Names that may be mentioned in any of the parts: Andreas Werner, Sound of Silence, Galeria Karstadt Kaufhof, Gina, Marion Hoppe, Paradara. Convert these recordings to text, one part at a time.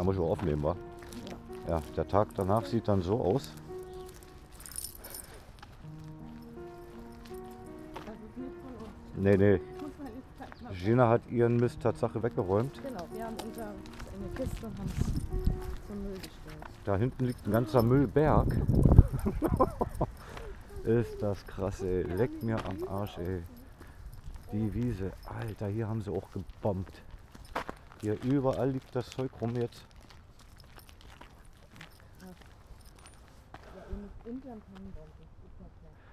Da muss ich auch aufnehmen, wa? Ja. Ja, der Tag danach sieht dann so aus. Nee, nee. Gina hat ihren Mist Tatsache weggeräumt. Genau, wir haben unter eine Kiste und haben es zum Müll gestellt. Da hinten liegt ein ganzer Müllberg. Ist das krass, ey. Leck mir am Arsch, ey. Die Wiese. Alter, hier haben sie auch gebombt. Hier überall liegt das Zeug rum jetzt.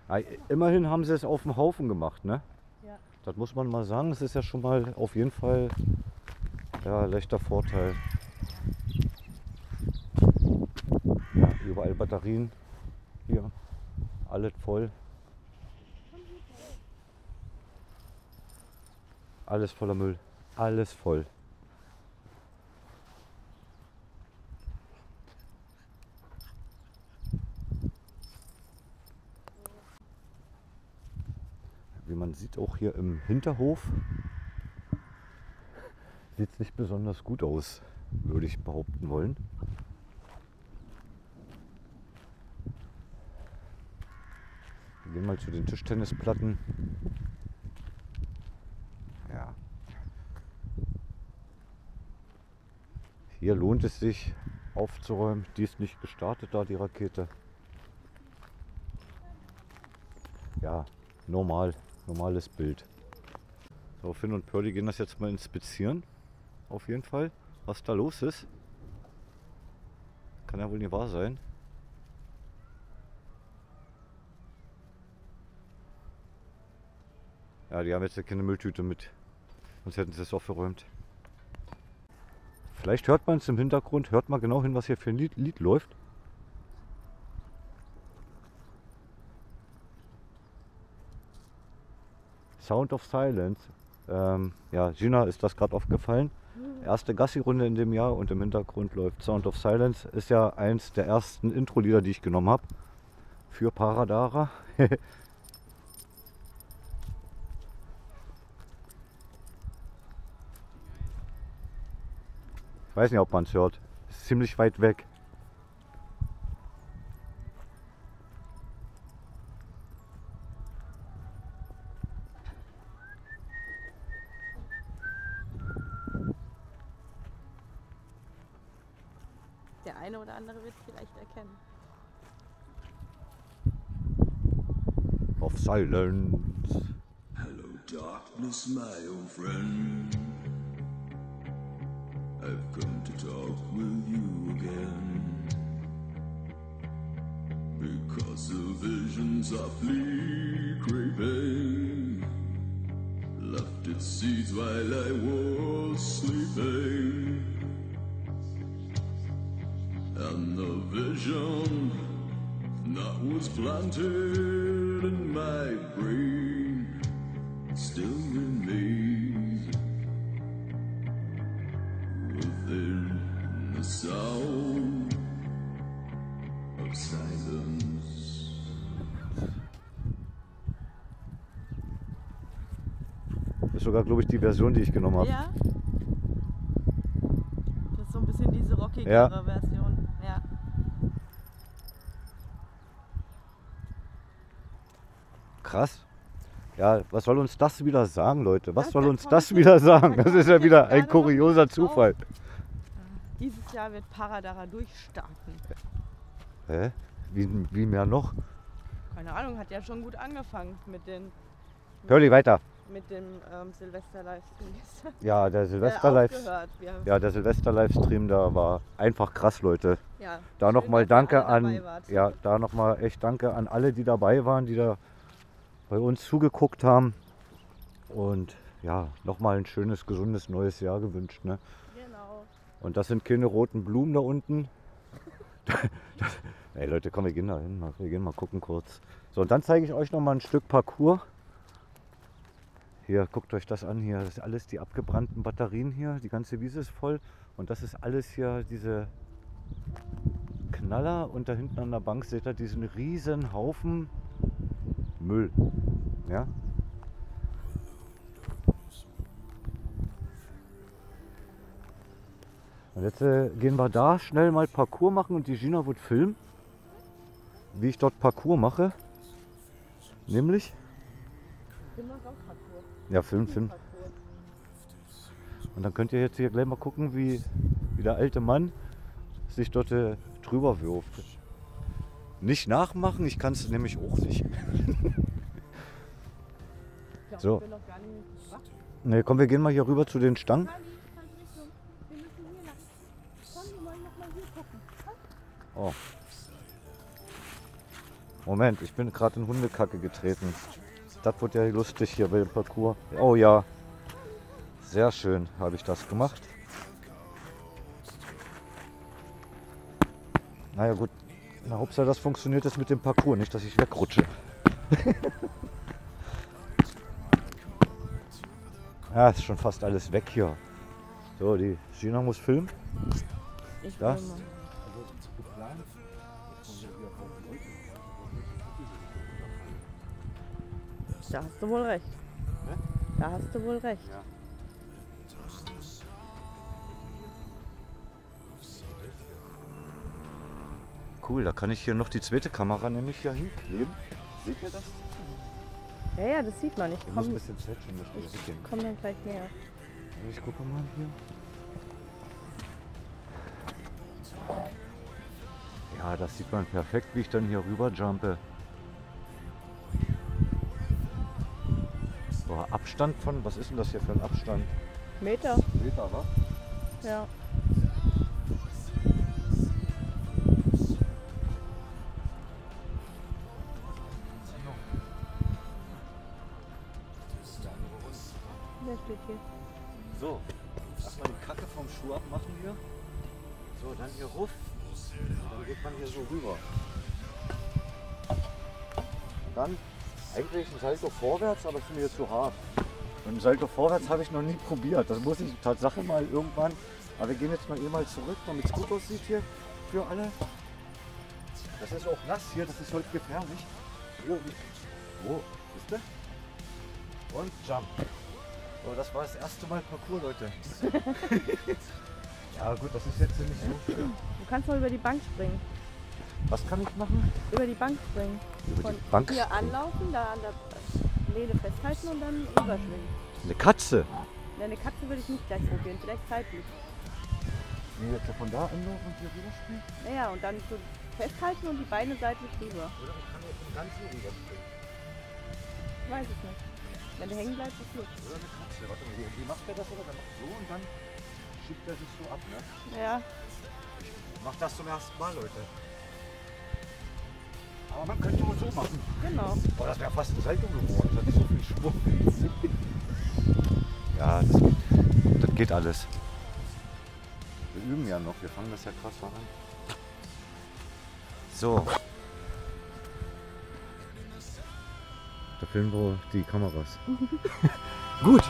Ja, immerhin haben sie es auf dem Haufen gemacht, ne? Ja. Das muss man mal sagen, das ist ja schon mal auf jeden Fall ja, leichter Vorteil. Ja, überall Batterien, hier, alles voll. Alles voller Müll, alles voll. Wie man sieht, auch hier im Hinterhof sieht es nicht besonders gut aus, würde ich behaupten wollen. Wir gehen mal zu den Tischtennisplatten. Ja. Hier lohnt es sich aufzuräumen. Die ist nicht gestartet da, die Rakete. Ja, normal. Normales Bild. So, Finn und Pearly gehen das jetzt mal inspizieren. Auf jeden Fall. Was da los ist. Kann ja wohl nicht wahr sein. Ja, die haben jetzt keine Mülltüte mit. Sonst hätten sie es aufgeräumt. Vielleicht hört man es im Hintergrund. Hört mal genau hin, was hier für ein Lied läuft. Sound of Silence. Ja, Gina ist das gerade aufgefallen. Erste Gassi-Runde in dem Jahr und im Hintergrund läuft Sound of Silence. Ist ja eins der ersten Intro-Lieder, die ich genommen habe. Für Paradara. Ich weiß nicht, ob man es hört. Ist ziemlich weit weg. Der eine oder andere wird es vielleicht erkennen. Of Silence. Hello darkness, my old friend. I've come to talk with you again. Because the visions are creeping. Left its seeds while I was sleeping. And the vision that was planted in my brain still remains within the sound of silence. Das ist sogar, glaube ich, die Version, die ich genommen habe. Ja. Das ist so ein bisschen diese rockigere Version. Ja. Krass. Ja, was soll uns das wieder sagen, Leute? Was soll uns das wieder sagen? Das ist ja wieder ein kurioser Zufall. Dieses Jahr wird Paradara durchstarten. Hä? Wie mehr noch? Keine Ahnung, hat ja schon gut angefangen mit den... Pearly, weiter! Mit dem Silvester-Livestream. Ja, der Silvester-Livestream da war einfach krass, Leute. Ja, da nochmal Danke an, ja, da nochmal echt Danke an alle, die dabei waren, die da bei uns zugeguckt haben. Und ja, nochmal ein schönes, gesundes neues Jahr gewünscht. Ne? Genau. Und das sind keine roten Blumen da unten. Ey Leute, komm, wir gehen da hin, wir gehen mal gucken kurz. So, und dann zeige ich euch nochmal ein Stück Parcours. Hier, guckt euch das an, hier, das ist alles die abgebrannten Batterien hier, die ganze Wiese ist voll und das ist alles hier diese Knaller und da hinten an der Bank seht ihr diesen riesen Haufen Müll, ja. Und jetzt gehen wir da schnell mal Parcours machen und die Gina wird filmen, wie ich dort Parcours mache. Nämlich? Film macht auch Parcours. Ja, Film. Und dann könnt ihr jetzt hier gleich mal gucken, wie der alte Mann sich dort drüber wirft. Nicht nachmachen, ich kann es nämlich auch nicht. So. Ne, komm, wir gehen mal hier rüber zu den Stangen. Oh. Moment, ich bin gerade in Hundekacke getreten. Das wird ja lustig hier bei dem Parcours. Oh ja, sehr schön habe ich das gemacht. Naja gut, na, Hauptsache das funktioniert jetzt mit dem Parcours, nicht dass ich wegrutsche. Ja, ist schon fast alles weg hier. So, die Gina muss filmen. Ich da. Filme. Da hast du wohl recht. Da hast du wohl recht. Ja. Cool, da kann ich hier noch die zweite Kamera nämlich hier hinkleben. Seht ihr das? Ja, ja, das sieht man. Ich muss ein bisschen Zeit schon mitnehmen. Ich komme dann gleich näher. Ich gucke mal hier. Ja, das sieht man perfekt, wie ich dann hier rüber jumpe. So, Abstand von, was ist denn das hier für ein Abstand? Meter. Meter, wa? Ja. Der steht hier. So, erstmal die Kacke vom Schuh abmachen hier. So, dann hier ruf. Dann geht man hier so rüber. Dann eigentlich ein Salto vorwärts, aber das ist mir jetzt zu hart. Und ein Salto vorwärts habe ich noch nie probiert. Das muss ich Tatsache mal irgendwann. Aber wir gehen jetzt mal zurück, damit es gut aussieht hier für alle. Das ist auch nass hier, das ist heute gefährlich. Oh, wisst ihr? Und Jump. So, das war das erste Mal Parcours, Leute. Ja gut, das ist jetzt nicht so schön. Du kannst mal über die Bank springen. Was kann ich machen? Über die Bank springen. Über die Bank hier springen. Anlaufen, da an der Lehne festhalten und dann überschwingen. Eine Katze? Ja, eine Katze würde ich nicht gleich probieren, vielleicht zeitlich. Wie jetzt von da anlaufen und hier rüber springen? Naja, und dann so festhalten und die Beine seitlich rüber. Oder ich kann jetzt im Ganzen rüber springen. Weiß ich nicht. Wenn du hängen bleibst, ist es nicht. Oder eine Katze, warte mal, wie macht der das? Oder der macht so und dann schiebt er sich so ab, ne? Ja. Ich mach das zum ersten Mal, Leute. Aber man könnte wohl so machen. Genau. Oh, das wäre fast ein Salto geworden. Das hat nicht so viel Schwung. Ja, das geht alles. Wir üben ja noch. Wir fangen das ja krass an. So. Da filmen wir die Kameras. Gut.